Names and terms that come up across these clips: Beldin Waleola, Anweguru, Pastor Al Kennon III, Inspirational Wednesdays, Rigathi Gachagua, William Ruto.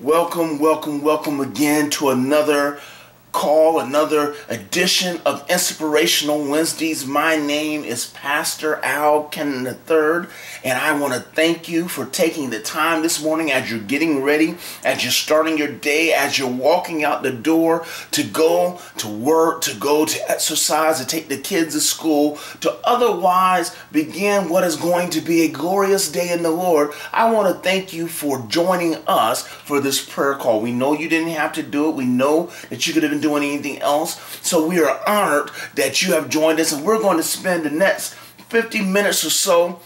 Welcome again to another call, another edition of Inspirational Wednesdays. My name is Pastor Al Kennon III, and I want to thank you for taking the time this morning as you're getting ready, as you're starting your day, as you're walking out the door to go to work, to go to exercise, to take the kids to school, to otherwise begin what is going to be a glorious day in the Lord. I want to thank you for joining us for this prayer call. We know you didn't have to do it. We know that you could have been doing anything else. So we are honored that you have joined us, and we're going to spend the next 50 minutes or so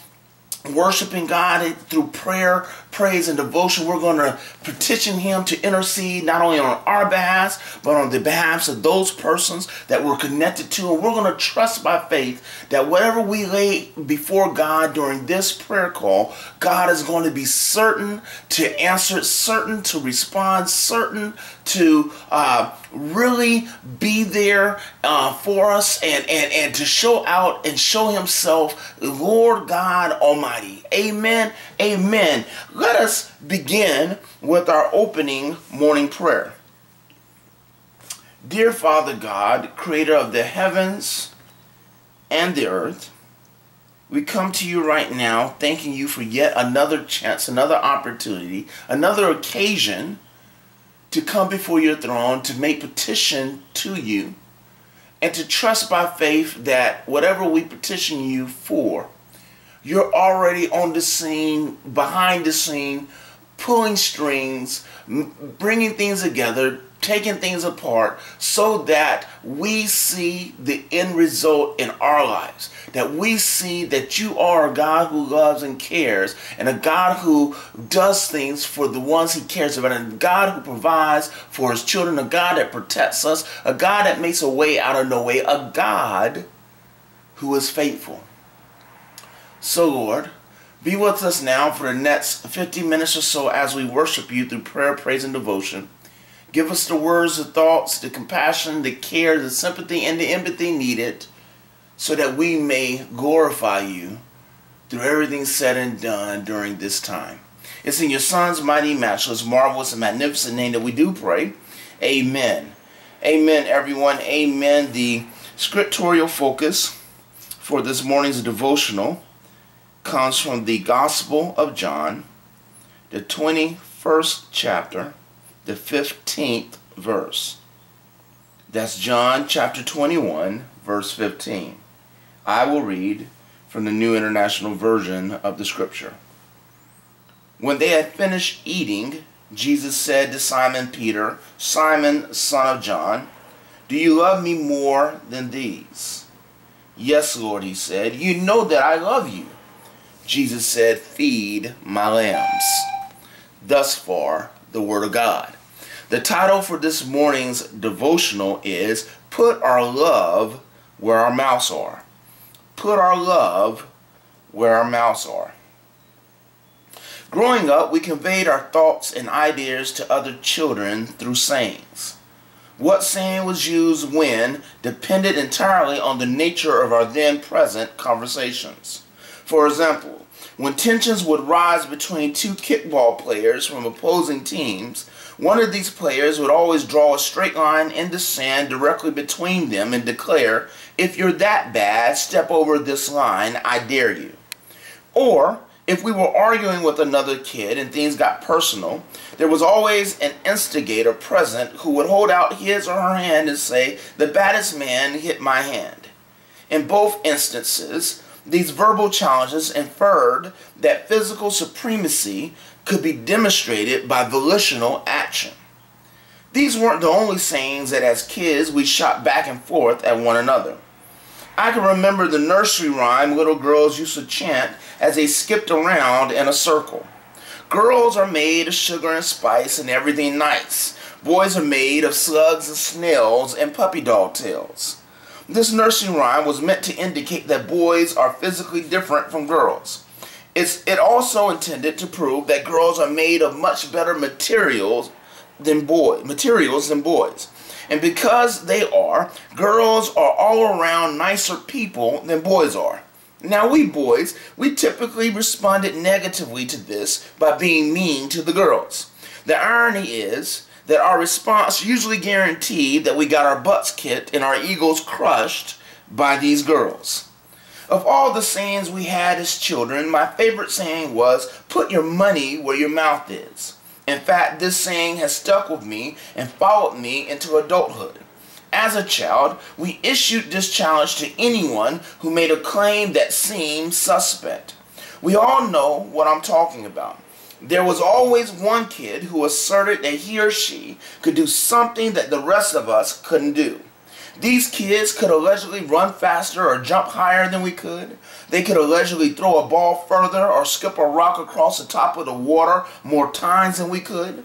worshiping God through prayer, praise, and devotion. We're going to petition Him to intercede not only on our behalf, but on the behalf of those persons that we're connected to. And we're going to trust by faith that whatever we lay before God during this prayer call, God is going to be certain to answer it, certain to respond, certain to really be there for us and to show out and show Himself, Lord God Almighty. Amen. Amen. Let us begin with our opening morning prayer. Dear Father God, creator of the heavens and the earth, we come to you right now thanking you for yet another chance, another opportunity, another occasion to come before your throne, to make petition to you, and to trust by faith that whatever we petition you for, you're already on the scene, behind the scene, pulling strings, bringing things together, taking things apart, so that we see the end result in our lives. That we see that you are a God who loves and cares, and a God who does things for the ones He cares about, and a God who provides for His children, a God that protects us, a God that makes a way out of no way, a God who is faithful. So, Lord, be with us now for the next 50 minutes or so as we worship you through prayer, praise, and devotion. Give us the words, the thoughts, the compassion, the care, the sympathy, and the empathy needed so that we may glorify you through everything said and done during this time. It's in your Son's mighty, matchless, marvelous, and magnificent name that we do pray. Amen. Amen, everyone. Amen. The scriptorial focus for this morning's devotional comes from the Gospel of John, the 21st chapter, the 15th verse. That's John chapter 21, verse 15. I will read from the New International Version of the Scripture. When they had finished eating, Jesus said to Simon Peter, Simon, son of John, do you love me more than these? Yes, Lord, he said, you know that I love you. Jesus said, feed my lambs. Thus far, the Word of God. The title for this morning's devotional is Put Our Love Where Our Mouths Are. Put our love where our mouths are. Growing up, we conveyed our thoughts and ideas to other children through sayings. What saying was used when depended entirely on the nature of our then-present conversations. For example, when tensions would rise between two kickball players from opposing teams, one of these players would always draw a straight line in the sand directly between them and declare, if you're that bad, step over this line, I dare you. Or, if we were arguing with another kid and things got personal, there was always an instigator present who would hold out his or her hand and say, the baddest man hit my hand. In both instances, these verbal challenges inferred that physical supremacy could be demonstrated by volitional action. These weren't the only sayings that as kids we shot back and forth at one another. I can remember the nursery rhyme little girls used to chant as they skipped around in a circle. Girls are made of sugar and spice and everything nice. Boys are made of slugs and snails and puppy dog tails. This nursery rhyme was meant to indicate that boys are physically different from girls. It also intended to prove that girls are made of much better materials than boys. And because they are, girls are all around nicer people than boys are. Now we boys, we typically responded negatively to this by being mean to the girls. The irony is that our response usually guaranteed that we got our butts kicked and our egos crushed by these girls. Of all the sayings we had as children, my favorite saying was, "Put your money where your mouth is." In fact, this saying has stuck with me and followed me into adulthood. As a child, we issued this challenge to anyone who made a claim that seemed suspect. We all know what I'm talking about. There was always one kid who asserted that he or she could do something that the rest of us couldn't do. These kids could allegedly run faster or jump higher than we could. They could allegedly throw a ball further or skip a rock across the top of the water more times than we could.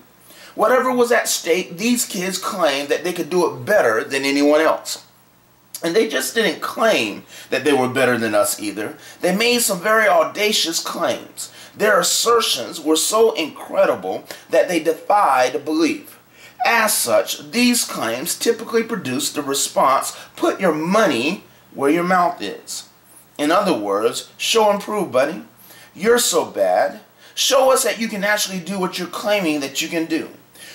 Whatever was at stake, these kids claimed that they could do it better than anyone else. And they just didn't claim that they were better than us either. They made some very audacious claims. Their assertions were so incredible that they defied belief. As such, these claims typically produce the response, "Put your money where your mouth is." In other words, show and prove, buddy. You're so bad. Show us that you can actually do what you're claiming that you can do.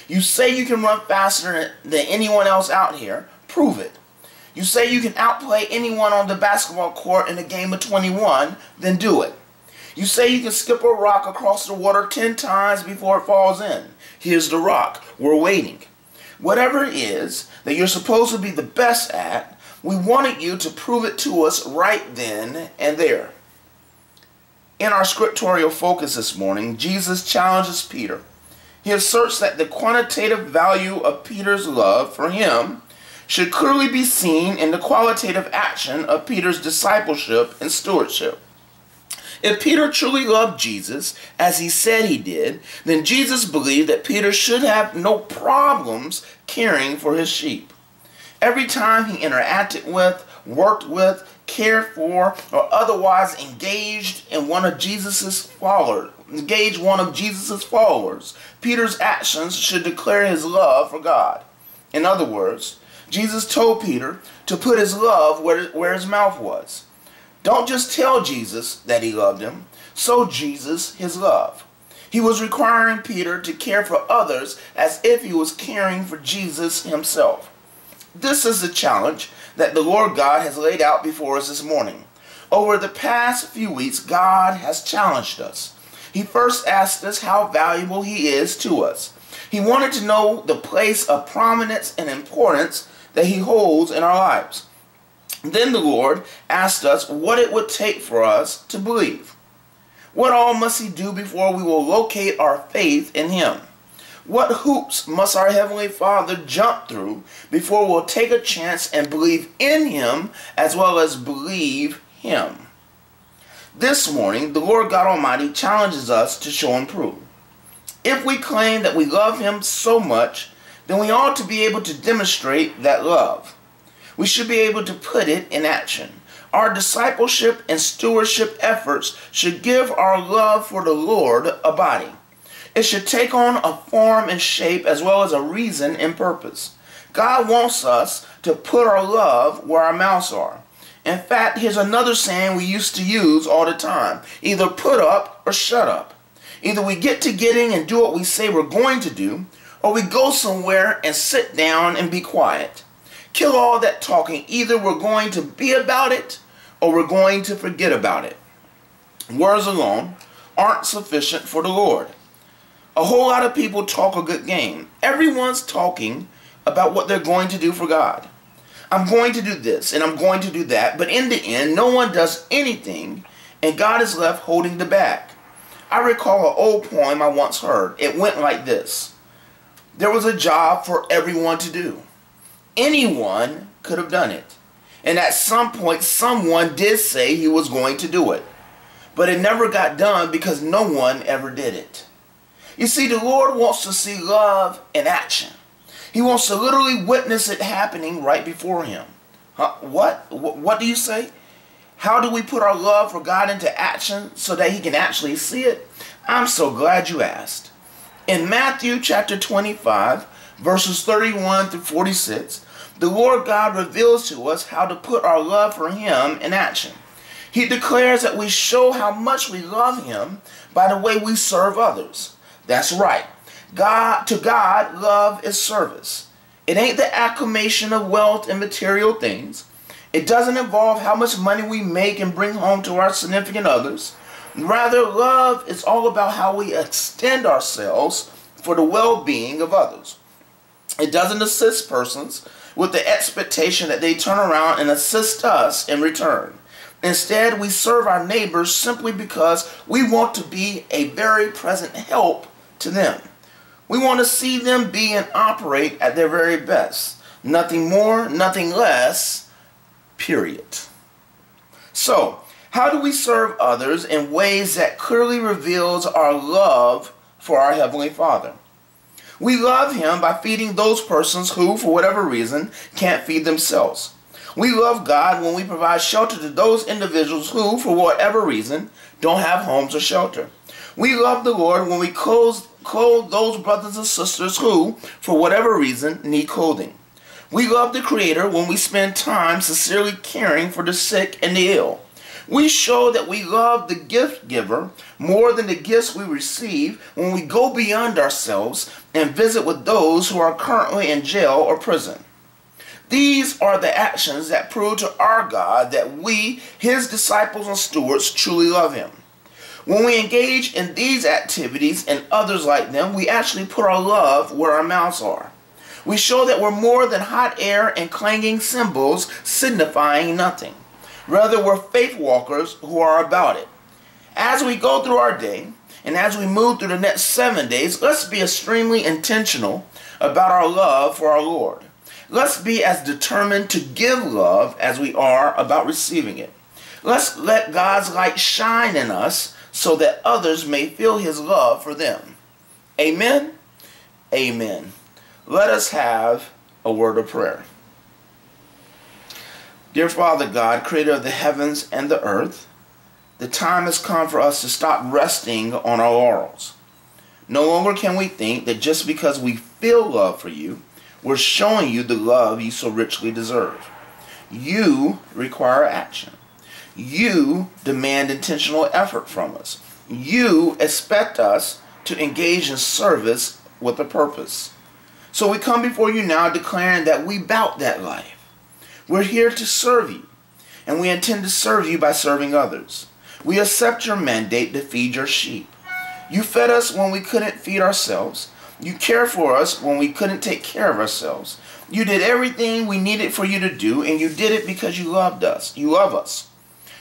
You say you can run faster than anyone else out here. Prove it. You say you can outplay anyone on the basketball court in a game of 21. Then do it. You say you can skip a rock across the water 10 times before it falls in. Here's the rock. We're waiting. Whatever it is that you're supposed to be the best at, we wanted you to prove it to us right then and there. In our scriptorial focus this morning, Jesus challenges Peter. He asserts that the quantitative value of Peter's love for him should clearly be seen in the qualitative action of Peter's discipleship and stewardship. If Peter truly loved Jesus, as he said he did, then Jesus believed that Peter should have no problems caring for his sheep. Every time he interacted with, worked with, cared for, or otherwise engaged one of Jesus' followers, Peter's actions should declare his love for God. In other words, Jesus told Peter to put his love where his mouth was. Don't just tell Jesus that he loved him. Show Jesus his love. He was requiring Peter to care for others as if he was caring for Jesus himself. This is the challenge that the Lord God has laid out before us this morning. Over the past few weeks, God has challenged us. He first asked us how valuable he is to us. He wanted to know the place of prominence and importance that he holds in our lives. Then the Lord asked us what it would take for us to believe. What all must he do before we will locate our faith in him? What hoops must our Heavenly Father jump through before we'll take a chance and believe in him as well as believe him? This morning, the Lord God Almighty challenges us to show and prove. If we claim that we love him so much, then we ought to be able to demonstrate that love. We should be able to put it in action. Our discipleship and stewardship efforts should give our love for the Lord a body. It should take on a form and shape as well as a reason and purpose. God wants us to put our love where our mouths are. In fact, here's another saying we used to use all the time. Either put up or shut up. Either we get to getting and do what we say we're going to do, or we go somewhere and sit down and be quiet. Kill all that talking. Either we're going to be about it or we're going to forget about it. Words alone aren't sufficient for the Lord. A whole lot of people talk a good game. Everyone's talking about what they're going to do for God. I'm going to do this and I'm going to do that. But in the end, no one does anything and God is left holding the bag. I recall an old poem I once heard. It went like this. There was a job for everyone to do. Anyone could have done it. And at some point, someone did say he was going to do it. But it never got done because no one ever did it. You see, the Lord wants to see love in action. He wants to literally witness it happening right before him. Huh? What do you say? How do we put our love for God into action so that he can actually see it? I'm so glad you asked. In Matthew chapter 25, verses 31 through 46, the Lord God reveals to us how to put our love for him in action. He declares that we show how much we love him by the way we serve others. That's right. To God, love is service. It ain't the accumulation of wealth and material things. It doesn't involve how much money we make and bring home to our significant others. Rather, love is all about how we extend ourselves for the well-being of others. It doesn't assist persons with the expectation that they turn around and assist us in return. Instead, we serve our neighbors simply because we want to be a very present help to them. We want to see them be and operate at their very best. Nothing more, nothing less, period. So, how do we serve others in ways that clearly reveals our love for our Heavenly Father? We love Him by feeding those persons who, for whatever reason, can't feed themselves. We love God when we provide shelter to those individuals who, for whatever reason, don't have homes or shelter. We love the Lord when we clothe those brothers and sisters who, for whatever reason, need clothing. We love the Creator when we spend time sincerely caring for the sick and the ill. We show that we love the gift giver more than the gifts we receive when we go beyond ourselves and visit with those who are currently in jail or prison. These are the actions that prove to our God that we, His disciples and stewards, truly love Him. When we engage in these activities and others like them, we actually put our love where our mouths are. We show that we're more than hot air and clanging cymbals signifying nothing. Rather, we're faith walkers who are about it. As we go through our day, and as we move through the next 7 days, let's be extremely intentional about our love for our Lord. Let's be as determined to give love as we are about receiving it. Let's let God's light shine in us so that others may feel His love for them. Amen? Amen. Let us have a word of prayer. Dear Father God, creator of the heavens and the earth, the time has come for us to stop resting on our laurels. No longer can we think that just because we feel love for you, we're showing you the love you so richly deserve. You require action. You demand intentional effort from us. You expect us to engage in service with a purpose. So we come before you now declaring that we bout that life. We're here to serve you, and we intend to serve you by serving others. We accept your mandate to feed your sheep. You fed us when we couldn't feed ourselves. You cared for us when we couldn't take care of ourselves. You did everything we needed for you to do, and you did it because you loved us. You love us.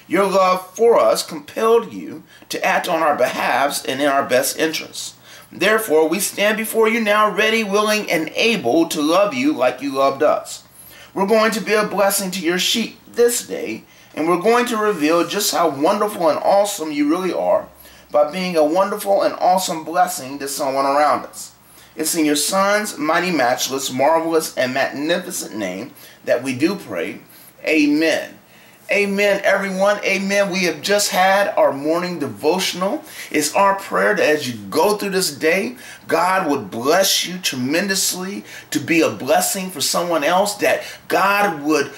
Your love for us compelled you to act on our behalves and in our best interests. Therefore, we stand before you now ready, willing, and able to love you like you loved us. We're going to be a blessing to your sheep this day, and we're going to reveal just how wonderful and awesome you really are by being a wonderful and awesome blessing to someone around us. It's in your Son's mighty, matchless, marvelous, and magnificent name that we do pray. Amen. Amen, everyone. Amen. We have just had our morning devotional. It's our prayer that as you go through this day, God would bless you tremendously to be a blessing for someone else, that God will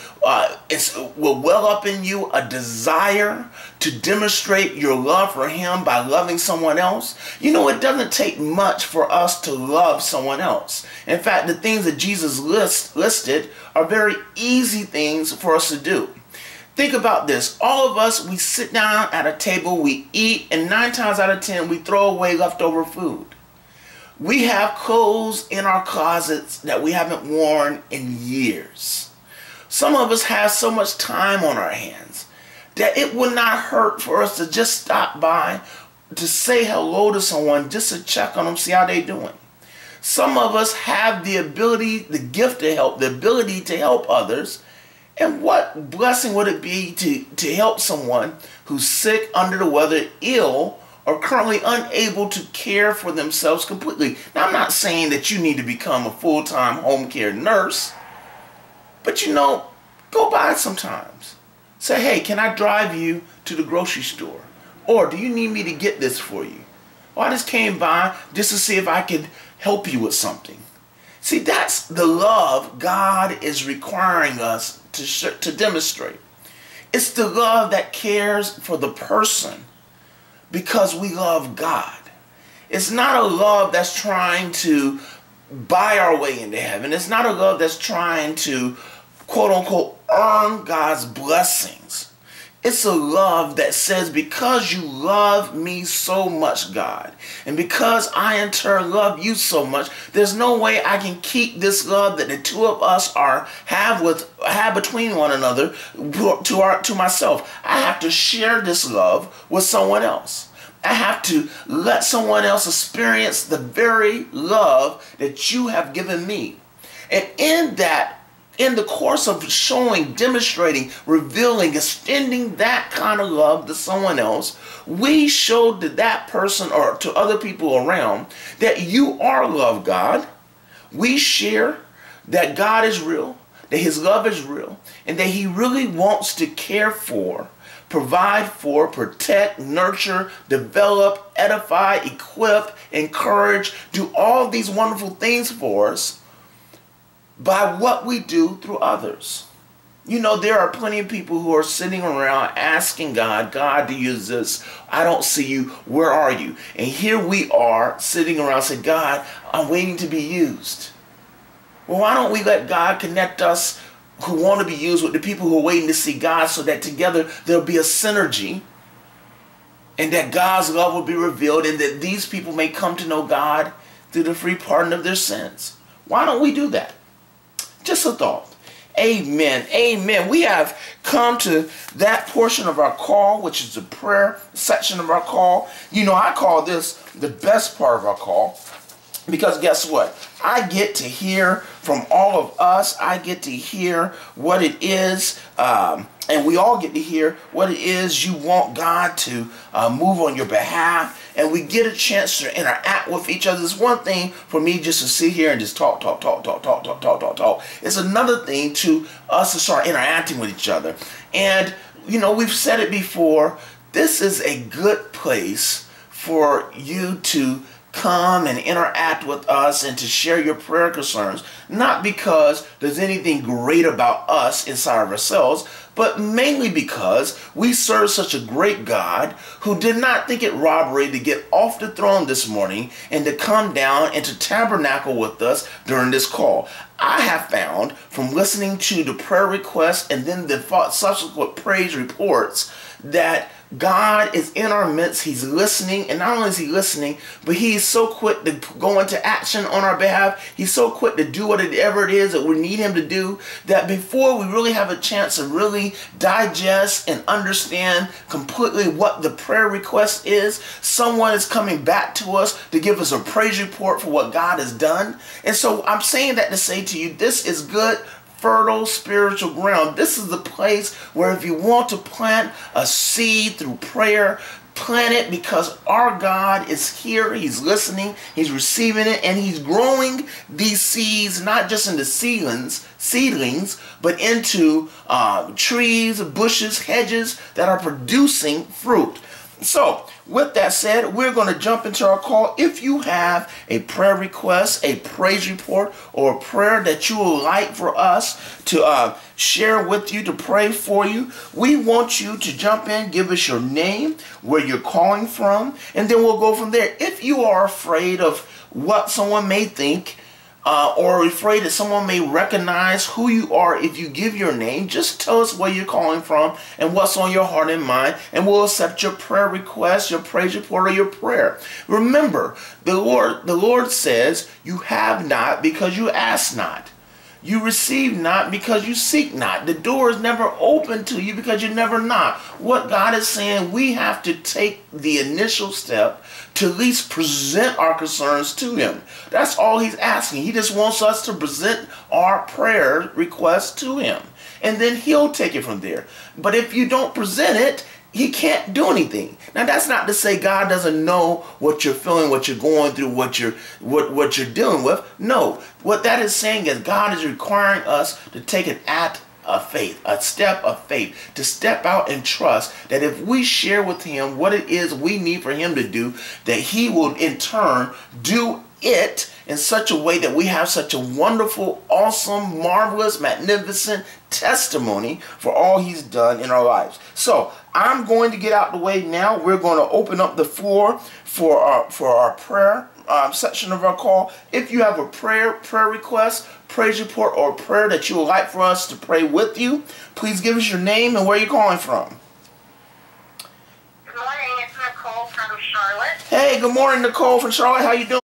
well up in you a desire to demonstrate your love for Him by loving someone else. You know, it doesn't take much for us to love someone else. In fact, the things that Jesus listed are very easy things for us to do. Think about this. All of us, we sit down at a table, we eat, and 9 times out of 10, we throw away leftover food. We have clothes in our closets that we haven't worn in years. Some of us have so much time on our hands that it would not hurt for us to just stop by to say hello to someone, just to check on them, see how they're doing. Some of us have the ability, the gift to help, the ability to help others. And what blessing would it be to help someone who's sick, under the weather, ill, or currently unable to care for themselves completely? Now, I'm not saying that you need to become a full-time home care nurse, but you know, go by sometimes. Say, hey, can I drive you to the grocery store? Or do you need me to get this for you? Or I just came by just to see if I could help you with something. See, that's the love God is requiring us to demonstrate. It's the love that cares for the person because we love God. It's not a love that's trying to buy our way into heaven. It's not a love that's trying to, quote unquote, earn God's blessings. It's a love that says, because you love me so much, God, and because I in turn love you so much, there's no way I can keep this love that the two of us have between one another to myself. I have to share this love with someone else. I have to let someone else experience the very love that you have given me. And in that, in the course of showing, demonstrating, revealing, extending that kind of love to someone else, we showed to that person or to other people around that you are love, God. We share that God is real, that his love is real, and that he really wants to care for, provide for, protect, nurture, develop, edify, equip, encourage, do all these wonderful things for us, by what we do through others. You know, there are plenty of people who are sitting around asking God, God, do you exist? I don't see you. Where are you? And here we are sitting around saying, God, I'm waiting to be used. Well, why don't we let God connect us who want to be used with the people who are waiting to see God, so that together there'll be a synergy, and that God's love will be revealed, and that these people may come to know God through the free pardon of their sins. Why don't we do that? Just a thought. Amen. Amen. We have come to that portion of our call, which is the prayer section of our call. You know, I call this the best part of our call, because guess what? I get to hear from all of us. I get to hear what it is, and we all get to hear what it is you want God to move on your behalf, and we get a chance to interact with each other. It's one thing for me just to sit here and just talk. It's another thing to us to start interacting with each other. And, you know, we've said it before, this is a good place for you to come and interact with us and to share your prayer concerns, not because there's anything great about us inside of ourselves, but mainly because we serve such a great God who did not think it robbery to get off the throne this morning and to come down and to tabernacle with us during this call. I have found from listening to the prayer requests and then the subsequent praise reports that God is in our midst. He's listening, and not only is he listening, but he's so quick to go into action on our behalf. He's so quick to do whatever it is that we need him to do, that before we really have a chance to really digest and understand completely what the prayer request is, someone is coming back to us to give us a praise report for what God has done. And so I'm saying that to say to you, this is good, fertile spiritual ground. This is the place where if you want to plant a seed through prayer, plant it, because our God is here. He's listening, he's receiving it, and he's growing these seeds, not just into seedlings, but into trees, bushes, hedges that are producing fruit. So with that said, we're going to jump into our call. If you have a prayer request, a praise report, or a prayer that you would like for us to share with you, to pray for you, we want you to jump in, give us your name, where you're calling from, and then we'll go from there. If you are afraid of what someone may think, or afraid that someone may recognize who you are if you give your name, just tell us where you're calling from and what's on your heart and mind, and we'll accept your prayer request, your praise report, or your prayer. Remember, the Lord says, you have not because you ask not. You receive not because you seek not. The door is never open to you because you never knock. What God is saying, we have to take the initial step to at least present our concerns to him. That's all he's asking. He just wants us to present our prayer request to him, and then he'll take it from there. But if you don't present it, he can't do anything. Now, that's not to say God doesn't know what you're feeling, what you're going through, what you're dealing with. No, what that is saying is God is requiring us to take an act of faith, a step of faith, to step out and trust that if we share with him what it is we need for him to do, that he will in turn do it, in such a way that we have such a wonderful, awesome, marvelous, magnificent testimony for all he's done in our lives. So I'm going to get out the way now. We're going to open up the floor for our prayer section of our call. If you have a prayer request, praise report, or prayer that you would like for us to pray with you, please give us your name and where you're calling from. Good morning, it's Nicole from Charlotte. Hey, good morning, Nicole from Charlotte. How you doing?